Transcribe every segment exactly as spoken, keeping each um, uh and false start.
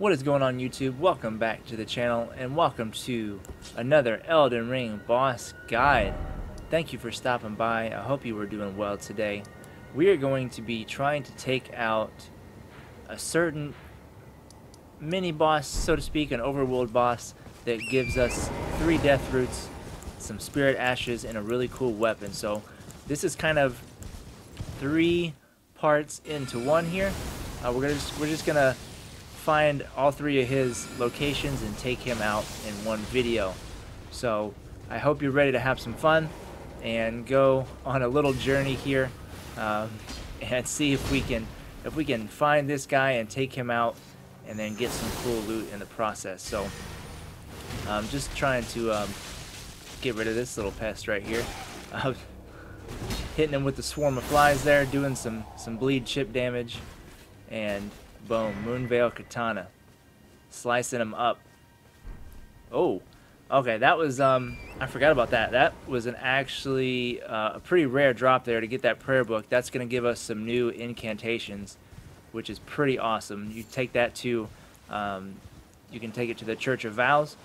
What is going on, YouTube? Welcome back to the channel and welcome to another Elden Ring boss guide. Thank you for stopping by. I hope you were doing well today. We are going to be trying to take out a certain mini boss, so to speak, an overworld boss that gives us three death roots, some spirit ashes, and a really cool weapon. So this is kind of three parts into one here. Uh, we're gonna just, we're just gonna find all three of his locations and take him out in one video. So I hope you're ready to have some fun and go on a little journey here um, and see if we can if we can find this guy and take him out and then get some cool loot in the process. So I'm um, just trying to um, get rid of this little pest right here. Uh, hitting him with the swarm of flies there, doing some some bleed chip damage, and boom, Moonveil katana, slicing him up. Oh, okay, that was um, I forgot about that. That was an actually uh, a pretty rare drop there to get that prayer book. That's gonna give us some new incantations, which is pretty awesome. You take that to, um, you can take it to the Church of Vows,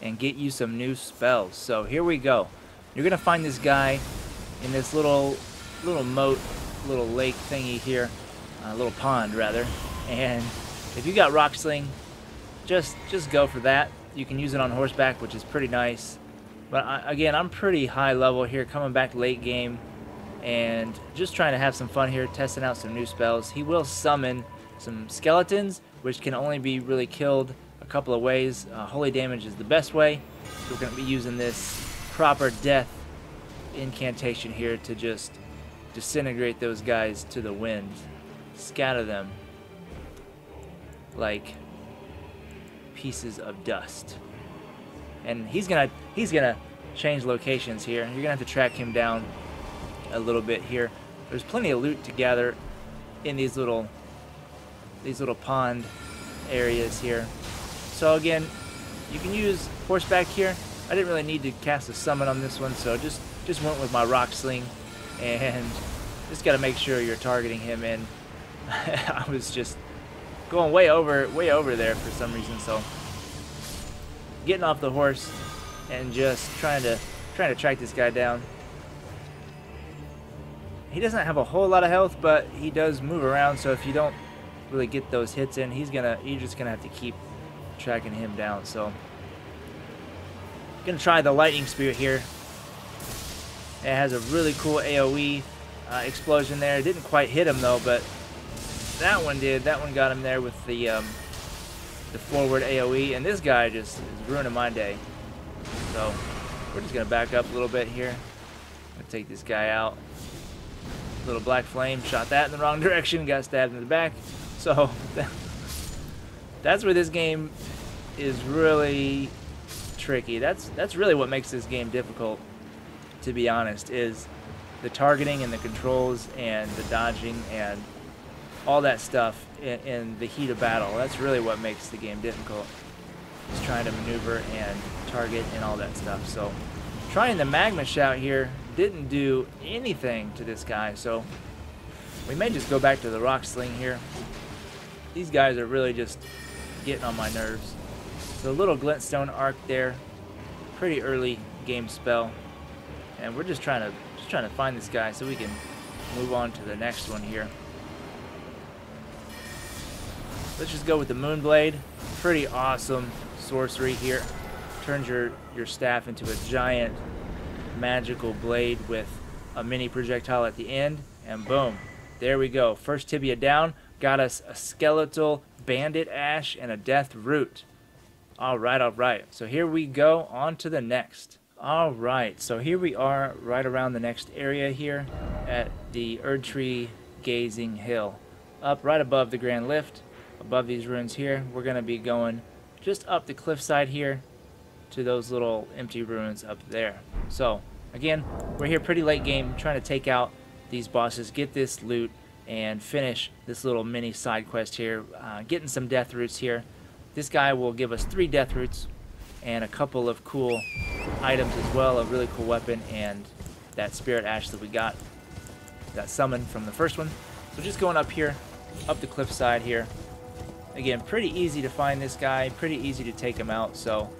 and get you some new spells. So here we go. You're gonna find this guy in this little little moat, little lake thingy here, a uh, little pond rather. And if you got Rock Sling, just just go for that. You can use it on horseback, which is pretty nice. But I, again, I'm pretty high level here, coming back late game, and just trying to have some fun here, testing out some new spells. He will summon some skeletons, which can only be really killed a couple of ways. Uh, holy damage is the best way. So we're going to be using this proper death incantation here to just disintegrate those guys to the wind, scatter them like pieces of dust. And he's gonna he's gonna change locations here. You're gonna have to track him down a little bit here. There's plenty of loot to gather in these little these little pond areas here. So again, you can use horseback here. I didn't really need to cast a summon on this one, so just just went with my Rock Sling, and just gotta make sure you're targeting him. And I was just going way over way over there for some reason, so getting off the horse and just trying to trying to track this guy down. He doesn't have a whole lot of health, but he does move around, so if you don't really get those hits in, he's gonna you're just gonna have to keep tracking him down. So gonna try the Lightning Spear here. It has a really cool AoE uh, explosion there. It didn't quite hit him though, but that one did. That one got him there with the um, the forward AoE, and this guy just is ruining my day. So we're just gonna back up a little bit here. I'm gonna take this guy out. Little Black Flame shot that in the wrong direction, got stabbed in the back. So that's where this game is really tricky. That's that's really what makes this game difficult, to be honest, is the targeting and the controls and the dodging and all that stuff in, in the heat of battle. That's really what makes the game difficult, is trying to maneuver and target and all that stuff. So trying the Magma Shout here didn't do anything to this guy, so we may just go back to the Rock Sling here. These guys are really just getting on my nerves. So a little Glintstone Arc there, pretty early game spell, and we're just trying to just trying to find this guy so we can move on to the next one here. Let's just go with the Moonblade. Pretty awesome sorcery here. Turns your, your staff into a giant magical blade with a mini projectile at the end. And boom, there we go. First tibia down. Got us a skeletal bandit ash and a death root. All right, all right. So here we go on to the next. All right, so here we are right around the next area here at the Erdtree Gazing Hill. Up right above the Grand Lift. Above these ruins here, we're going to be going just up the cliffside here to those little empty ruins up there. So again, we're here pretty late game, trying to take out these bosses, get this loot, and finish this little mini side quest here, uh, getting some death roots here. This guy will give us three death roots and a couple of cool items as well, a really cool weapon, and that spirit ash that we got, that summon from the first one. So just going up here, up the cliffside here, Again, pretty easy to find this guy, pretty easy to take him out, so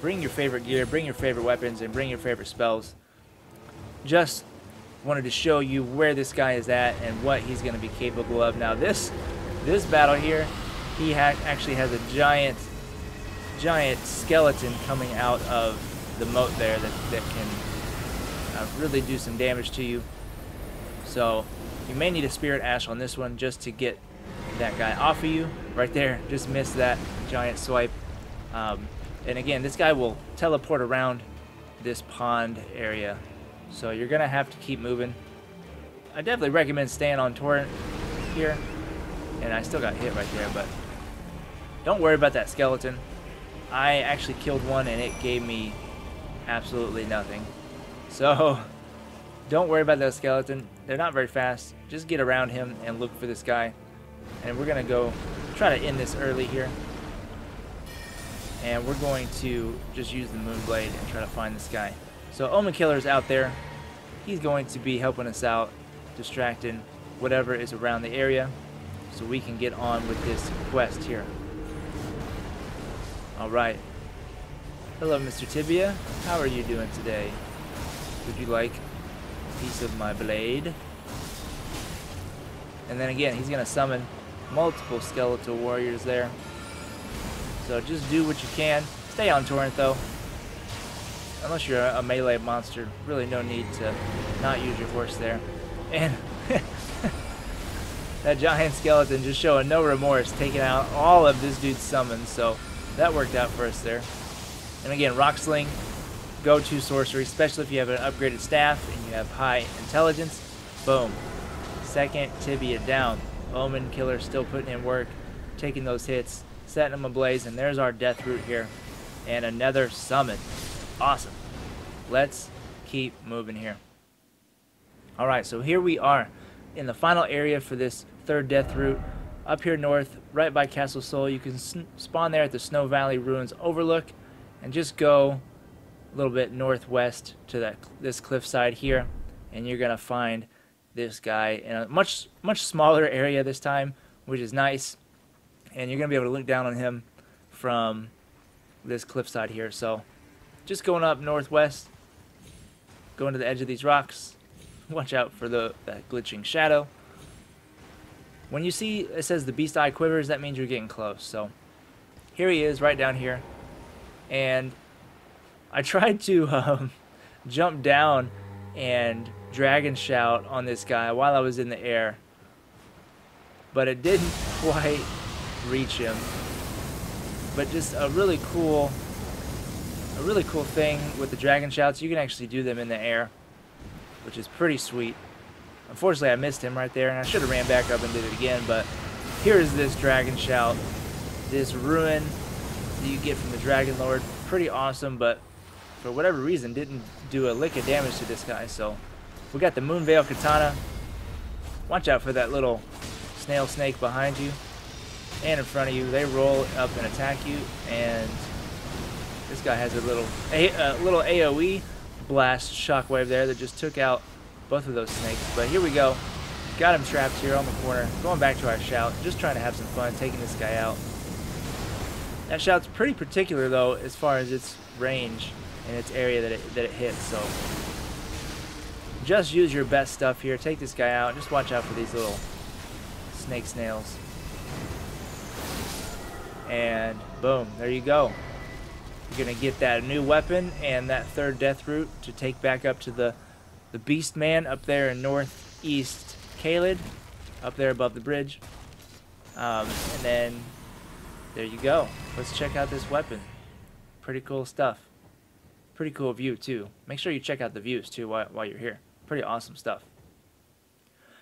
bring your favorite gear, bring your favorite weapons, and bring your favorite spells. Just wanted to show you where this guy is at and what he's going to be capable of. Now this this battle here, he ha actually has a giant giant skeleton coming out of the moat there that, that can uh, really do some damage to you. So you may need a Spirit Ash on this one just to get that guy off of you. Right there, just missed that giant swipe. Um, and again, this guy will teleport around this pond area, so you're gonna have to keep moving. I definitely recommend staying on torrent here, and I still got hit right there, but don't worry about that skeleton. I actually killed one and it gave me absolutely nothing, so don't worry about that skeleton. They're not very fast. Just get around him and look for this guy, and we're gonna go try to end this early here, and we're going to just use the Moonblade and try to find this guy. So Omen Killer is out there. He's going to be helping us out, distracting whatever is around the area, so we can get on with this quest here. Alright. Hello, Mister Tibia. How are you doing today? Would you like a piece of my blade? And then again, he's going to summon multiple skeletal warriors there. So just do what you can. Stay on torrent though. Unless you're a melee monster, really no need to not use your horse there. And that giant skeleton just showing no remorse, taking out all of this dude's summons. So that worked out for us there. And again, Rock Sling, go-to sorcery, especially if you have an upgraded staff and you have high intelligence. Boom. Second Tibia down. Omen Killer still putting in work, taking those hits, setting them ablaze, and there's our Deathroot here. And another summon. Awesome. Let's keep moving here. Alright, so here we are in the final area for this third Deathroot. Up here north, right by Castle Soul, you can spawn there at the Snow Valley Ruins Overlook, and just go a little bit northwest to that this cliffside here, and you're gonna find this guy in a much much smaller area this time, which is nice, and you're gonna be able to look down on him from this cliffside here. So just going up northwest, going to the edge of these rocks. Watch out for the that glitching shadow. When you see it says the beast eye quivers, that means you're getting close. So here he is right down here, and I tried to um, jump down and dragon shout on this guy while I was in the air, but it didn't quite reach him. But just a really cool a really cool thing with the dragon shouts, you can actually do them in the air, which is pretty sweet. Unfortunately I missed him right there, and I should have ran back up and did it again, but here is this dragon shout, this ruin that you get from the Dragon Lord. Pretty awesome, but for whatever reason didn't do a lick of damage to this guy. So we got the Moonveil katana. Watch out for that little snail snake behind you and in front of you. They roll up and attack you, and this guy has a little a, a little AoE blast shockwave there that just took out both of those snakes. But here we go, got him trapped here on the corner. Going back to our shout, just trying to have some fun taking this guy out. That shout's pretty particular though as far as its range and its area that it, that it hits, so just use your best stuff here, take this guy out. Just watch out for these little snake snails, and boom, there you go. You're gonna get that new weapon and that third Deathroot to take back up to the the beast man up there in northeast Caelid, up there above the bridge. Um, and then there you go. Let's check out this weapon. Pretty cool stuff. Pretty cool view too. Make sure you check out the views too while, while you're here. Pretty awesome stuff.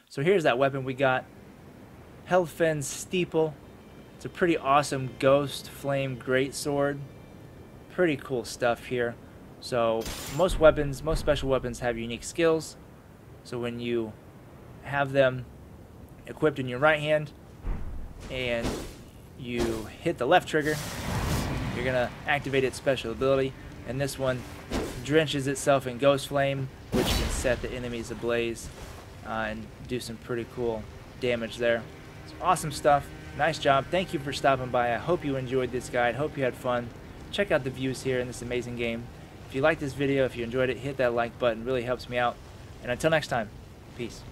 So here's that weapon we got. Hellfen's Steeple. It's a pretty awesome ghost flame greatsword. Pretty cool stuff here. So most weapons, most special weapons have unique skills. So when you have them equipped in your right hand and you hit the left trigger, you're gonna activate its special ability, and this one drenches itself in ghost flame, which can set the enemies ablaze uh, and do some pretty cool damage there. It's awesome stuff. Nice job. Thank you for stopping by. I hope you enjoyed this guide. Hope you had fun. Check out the views here in this amazing game. If you liked this video, if you enjoyed it, hit that like button. It really helps me out. And until next time, peace.